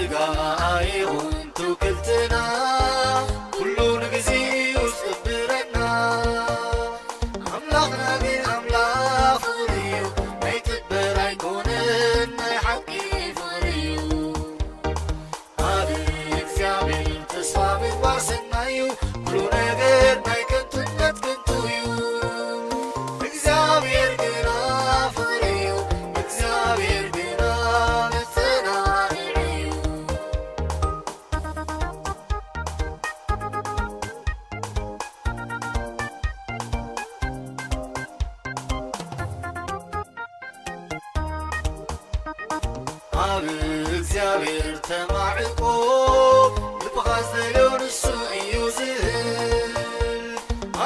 الجاي وانتو كلتنا كلون جزي وصبرنا أملاخنا بأملاخ فريو ما يتبرع كونن حقي فريو أبيك زعبي تصابي بارسن مايو كلون غير ما يكنتن نتكنتو يو زعبي أبيك تمعقو يبغاز لون السوء يزهل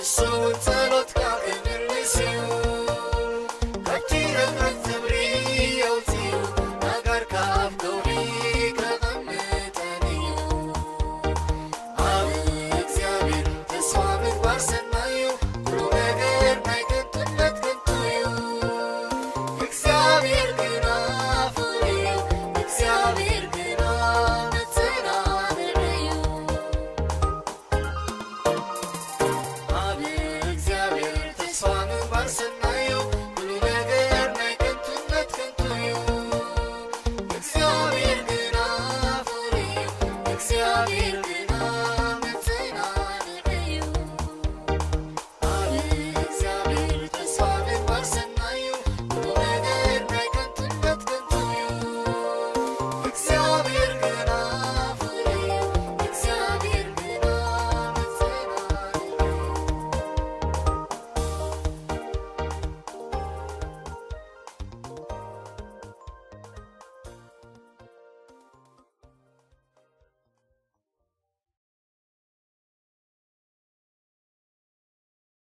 الشو تلوت كائن الرسيو كتير من تبري يوتيو أجر كاف دوري كغم تانيو عبيد زعبير تسوى من بارسن مايو كلو غير ما يكنتو نتكنتويو زعبير كنا فريو زعبير كنا I'm